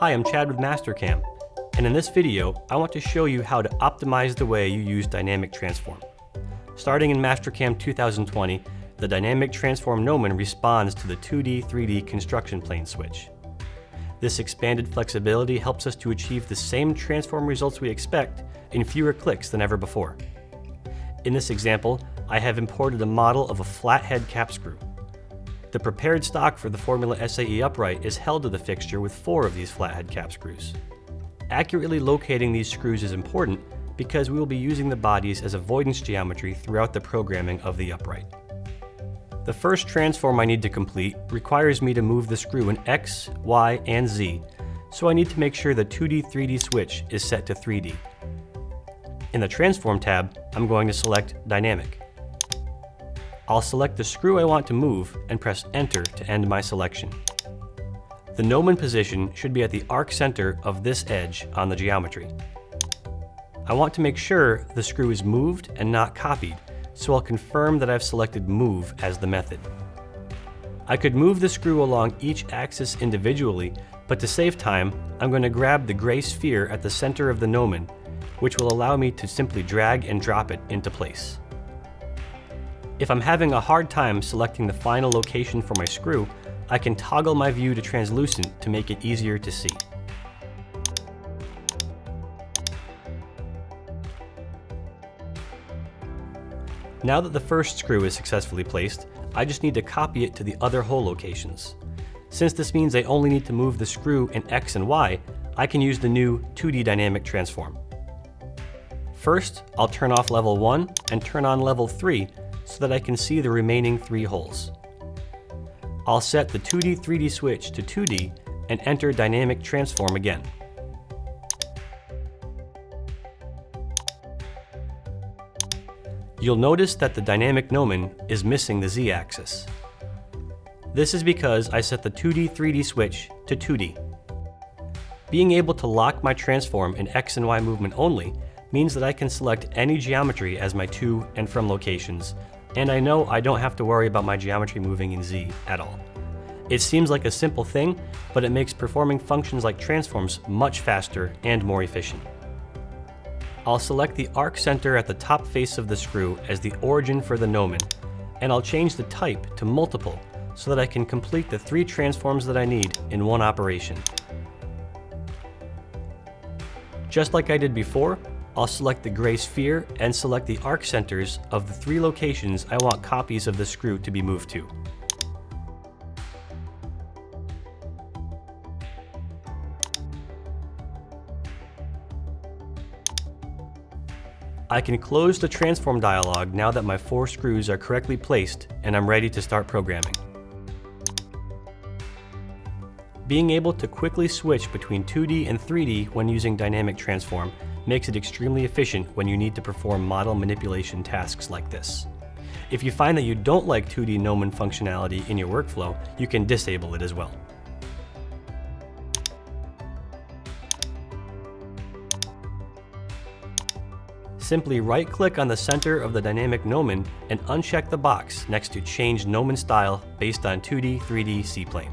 Hi, I'm Chad with Mastercam, and in this video, I want to show you how to optimize the way you use Dynamic Transform. Starting in Mastercam 2020, the Dynamic Transform Gnomon responds to the 2D-3D construction plane switch. This expanded flexibility helps us to achieve the same transform results we expect in fewer clicks than ever before. In this example, I have imported a model of a flathead cap screw. The prepared stock for the Formula SAE upright is held to the fixture with 4 of these flathead cap screws. Accurately locating these screws is important because we will be using the bodies as avoidance geometry throughout the programming of the upright. The first transform I need to complete requires me to move the screw in X, Y, and Z, so I need to make sure the 2D-3D switch is set to 3D. In the Transform tab, I'm going to select Dynamic. I'll select the screw I want to move and press Enter to end my selection. The gnomon position should be at the arc center of this edge on the geometry. I want to make sure the screw is moved and not copied, so I'll confirm that I've selected Move as the method. I could move the screw along each axis individually, but to save time, I'm going to grab the gray sphere at the center of the gnomon, which will allow me to simply drag and drop it into place. If I'm having a hard time selecting the final location for my screw, I can toggle my view to translucent to make it easier to see. Now that the first screw is successfully placed, I just need to copy it to the other hole locations. Since this means I only need to move the screw in X and Y, I can use the new 2D dynamic transform. First, I'll turn off level 1 and turn on level 3 so that I can see the remaining 3 holes. I'll set the 2D-3D switch to 2D and enter Dynamic Transform again. You'll notice that the Dynamic Gnomon is missing the Z-axis. This is because I set the 2D-3D switch to 2D. Being able to lock my transform in X and Y movement only means that I can select any geometry as my to and from locations, and I know I don't have to worry about my geometry moving in Z at all. It seems like a simple thing, but it makes performing functions like transforms much faster and more efficient. I'll select the arc center at the top face of the screw as the origin for the gnomon, and I'll change the type to multiple so that I can complete the 3 transforms that I need in one operation. Just like I did before, I'll select the gray sphere and select the arc centers of the 3 locations I want copies of the screw to be moved to. I can close the transform dialog now that my 4 screws are correctly placed and I'm ready to start programming. Being able to quickly switch between 2D and 3D when using Dynamic Transform makes it extremely efficient when you need to perform model manipulation tasks like this. If you find that you don't like 2D gnomon functionality in your workflow, you can disable it as well. Simply right-click on the center of the dynamic gnomon and uncheck the box next to Change Gnomon Style based on 2D, 3D, C-plane.